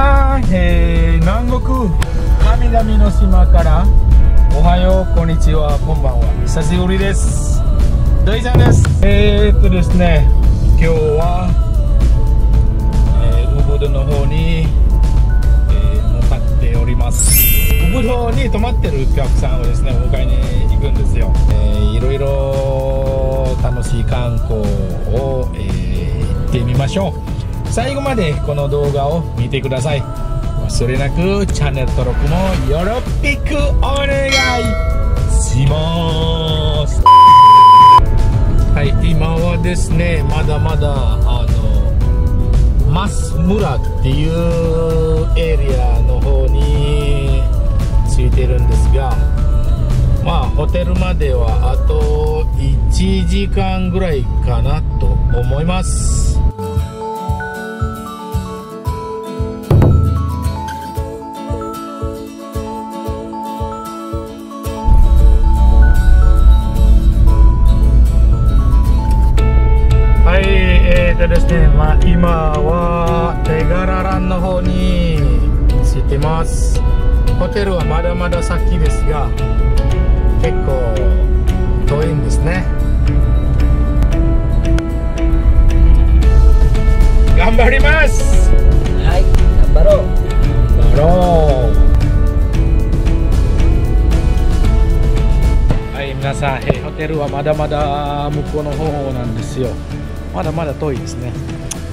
さん、南国神々の島からおはよう、こんにちは、こんばんは。久しぶりです。ドイちゃんです。ですね、今日は、ウブドの方に、向かっております。ウブドに泊まってるお客さんをですね、お迎えに行くんですよ。いろいろ楽しい観光を、行ってみましょう。最後までこの動画を見てください。忘れなくチャンネル登録もよろしくお願いします。はい、今はですね、まだまだマス村っていうエリアの方に着いてるんですが、まあホテルまではあと1時間ぐらいかなと思います。ですね、まあ、今はテガラランの方に着いてます。ホテルはまだまだ先ですが、結構遠いんですね。頑張ります。はい、頑張ろうはい、皆さん、ホテルはまだまだ向こうの方なんですよ。まだまだ遠いですね。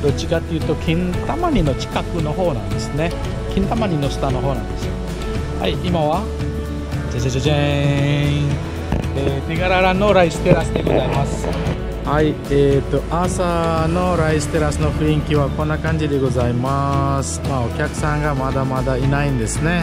どっちかっていうと金玉にの近くの方なんですね。金玉にの下の方なんですよ。はい、今はじゃじゃじゃじゃーん、テガララのライステラスでございます。はい、朝のライステラスの雰囲気はこんな感じでございます。まあ、お客さんがまだまだいないんですね。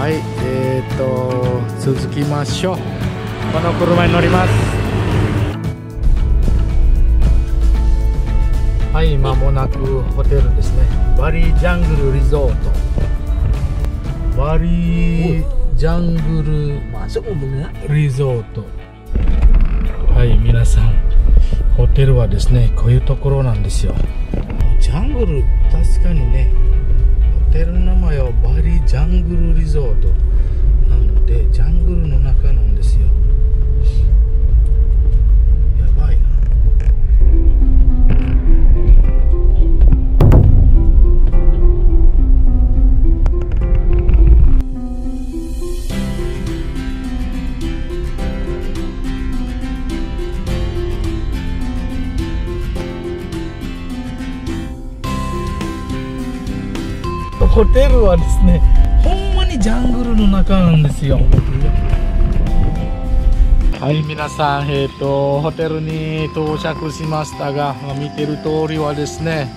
はい、続きましょう。この車に乗ります。はい、間もなくホテルですね。バリジャングルリゾート、バリジャングルリゾート。はい、皆さん、ホテルはですね、こういうところなんですよ。ジャングル、確かにね、ホテルの名前はバリジャングルリゾートなので、ジャングルの中なんですよ。やばいな。ホテルはですね、ほんまにジャングルの中なんですよ。はい、皆さん、ホテルに到着しましたが、見てる通りはですね、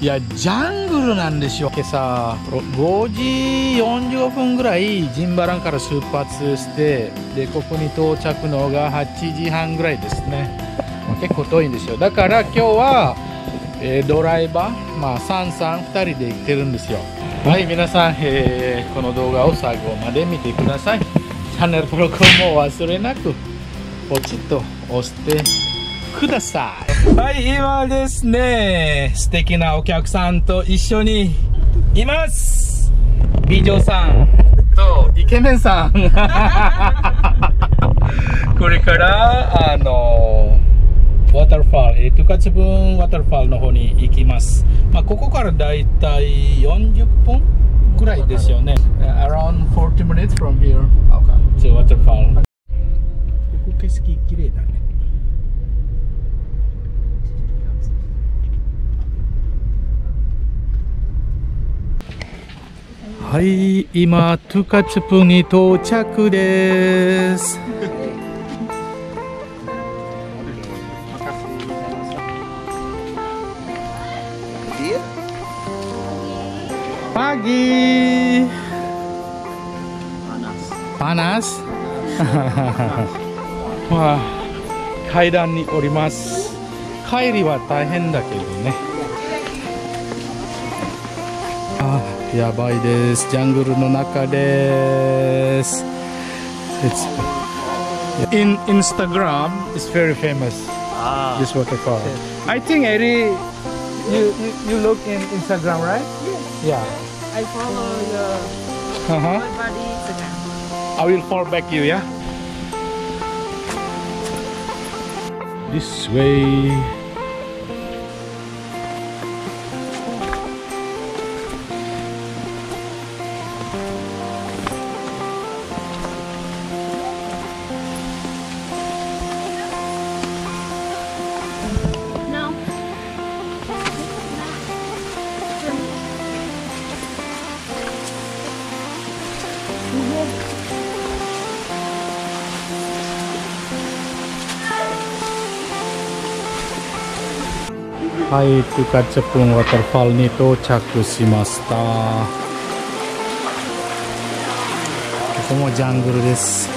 いや、ジャングルなんですよ。今朝5時45分ぐらいジンバランから出発して、でここに到着のが8時半ぐらいですね。結構遠いんですよ。だから今日は、ドライバー、まあ、サンさん2人で行ってるんですよ。はい、皆さん、この動画を最後まで見てください。チャンネル登録も忘れなくポチッと押してください。はい、今ですね、素敵なお客さんと一緒にいます。美女さんとイケメンさんこれからウォーターファール、トゥカチブンウォーターファールの方に行きます。まあ、ここからだいたい40分くらいですよね。 Around 40 minutes from here to waterfall。 ここ景色綺麗だね。はい、今トゥカチブンに到着です。Pagi. Panas. Panas. Wah, 階段におります。帰りは大変だけどね。やばいです。ジャングルの中です。 In Instagram it's very famous this waterfall. I think Eddie you look in Instagram, right? Yes. Yeah, I follow the everybody Instagram. I will follow back you. Yeah, this way.はい、クカチャプンワターファルに到着しました。ここもジャングルです。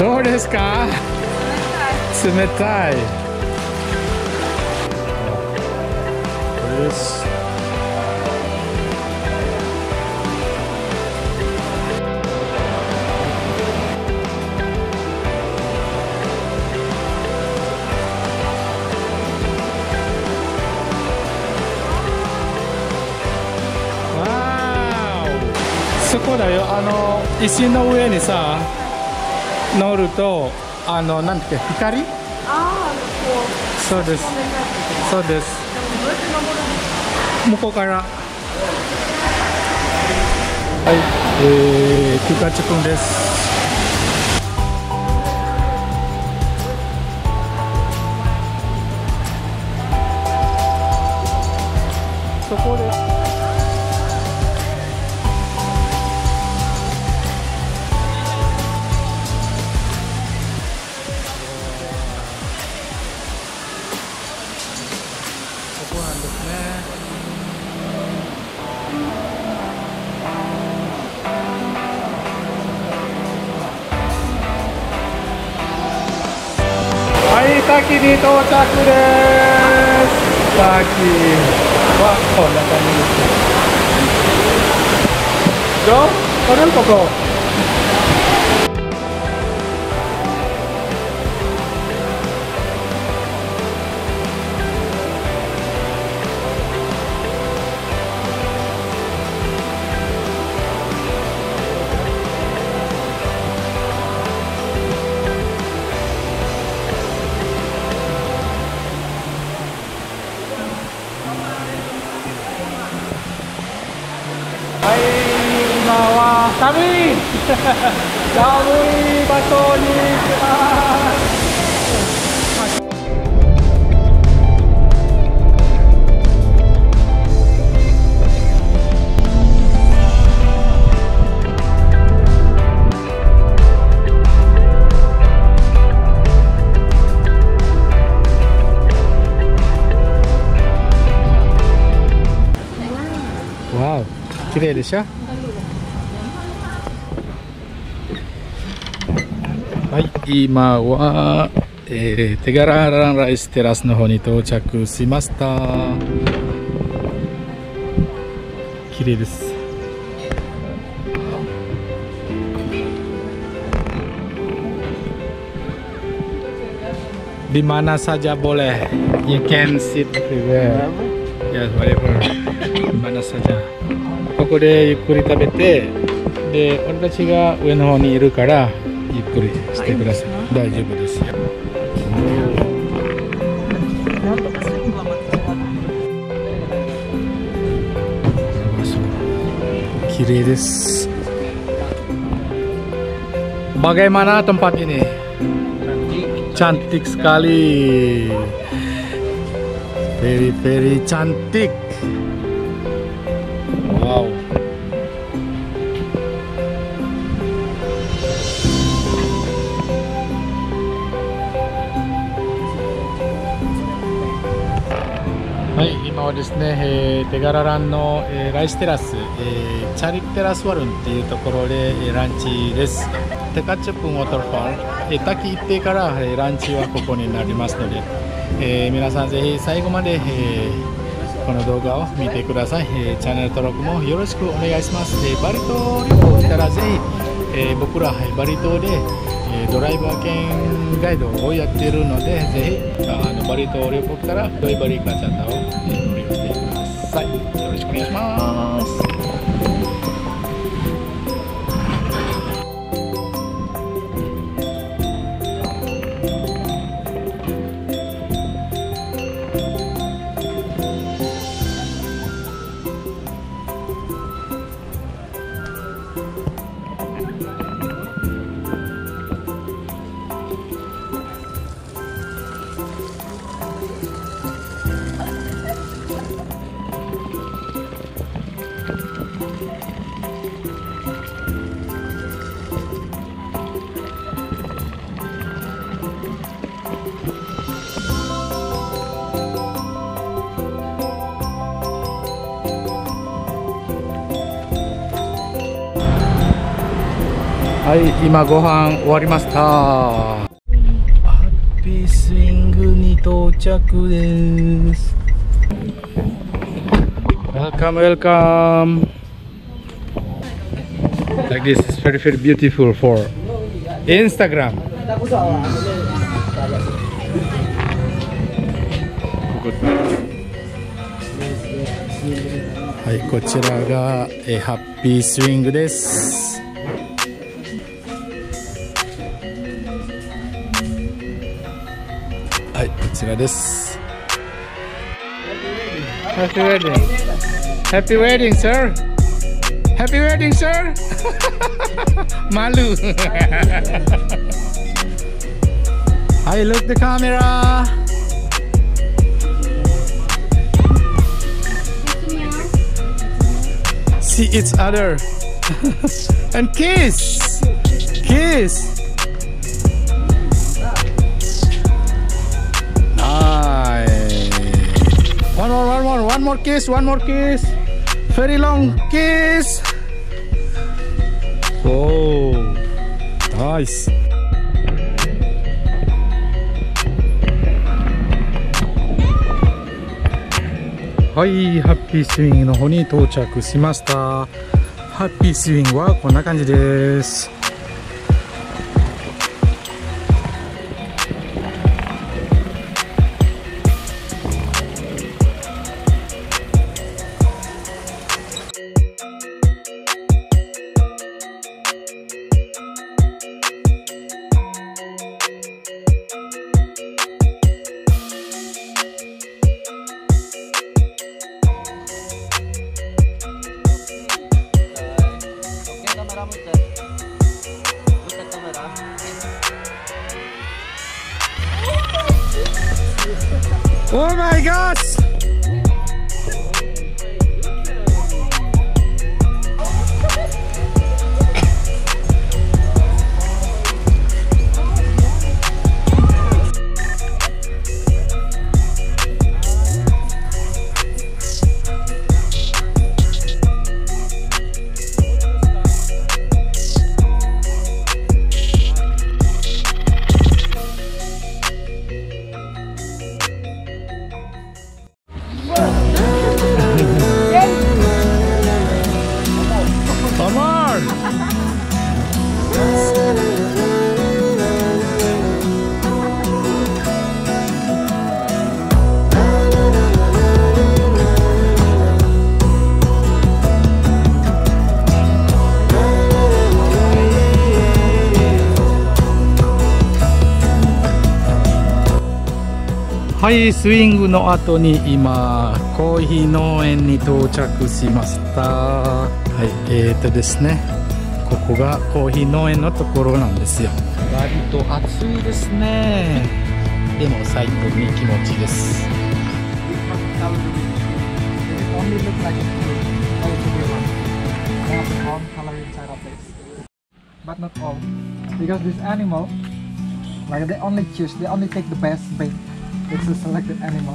どうですか？冷たい。そこだよ、石の上にさ乗るとなんて光？そうです。そうです。向こうから。はい、クカチ君です。そこで。滝に到着です。滝はこんな感じです。どう？これここ。寒い場所に行きます。わあ、綺麗でしょ。はい、今は、テガラランライステラスの方に到着しました。綺麗です。Di mana saja boleh, you can sit everywhere. Yes, whatever. di mana saja. ここでゆっくり食べて、で、俺たちが上の方にいるからゆっくりしてください。大丈夫ですよ。綺麗です。Bagaimana tempat ini? Cantik sekali. Very very cantik. Wow. ですね、テガラランのライステラス、チャリテラスワルンっていうところでランチです。テカチュプンウォーターファール、滝行ってからランチはここになりますので、皆さんぜひ最後まで、この動画を見てください。チャンネル登録もよろしくお願いします。バリ島旅行したらぜひ、僕らバリ島でドライバー兼ガイドをやっているので、ぜひバリ島旅行したらドイバリガチャタをご利用してください。よろしくお願いします。はい、今ご飯終わりました。ハッピースイングに到着です。Welcome like this is very beautiful for Instagram。 はい、こちらがハッピースイングです。はい、こちらです。ハッピーウェディング、ハッピーウェディング、sir。ハッピーウェディング、sir。マル。はい、look the camera。See each other and kiss, kiss。One more kiss, one more kiss. Very long kiss. Oh, nice. Hi, Happy Swing の方に到着しました。Happy Swing はこんな感じです。Oh my God!はい、スイングの後に今コーヒー農園に到着しました。はい、ですね、ここがコーヒー農園のところなんですよ。割と暑いですね。でも最高に気持ちいいです。It's a selected animal,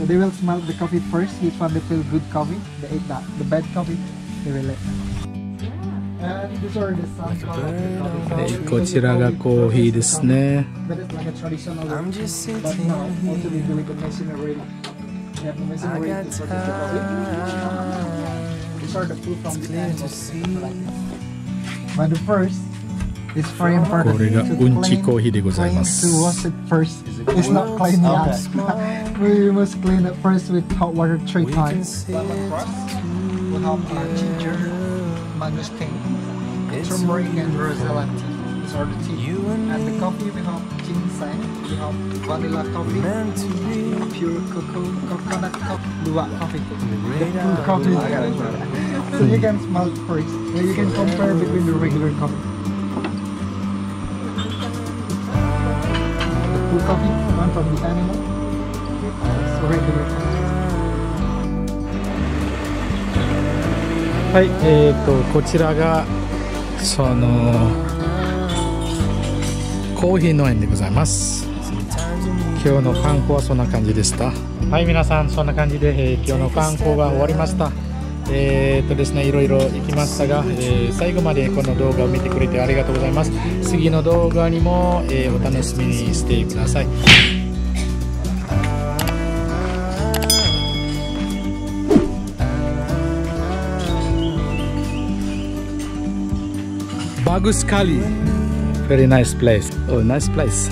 So they will smell the coffee first. This one, they feel good coffee. They ate that. The bad coffee, they will let them. And these are the sound of the coffee. こちらがコーヒーですね。I'm just sitting here.これがうんちコーヒーでございます。So you can smell first. So you can compare between the regular coffee. The cool coffee, one from the animal. It's regular coffee. はい、こちらがそのコーヒー農園でございます。今日の観光はそんな感じでした。はい、皆さんそんな感じで、今日の観光が終わりました。ですね、いろいろ行きましたが、最後までこの動画を見てくれてありがとうございます。次の動画にも、お楽しみにしてください。バグスカリー、very nice place. Oh, nice place.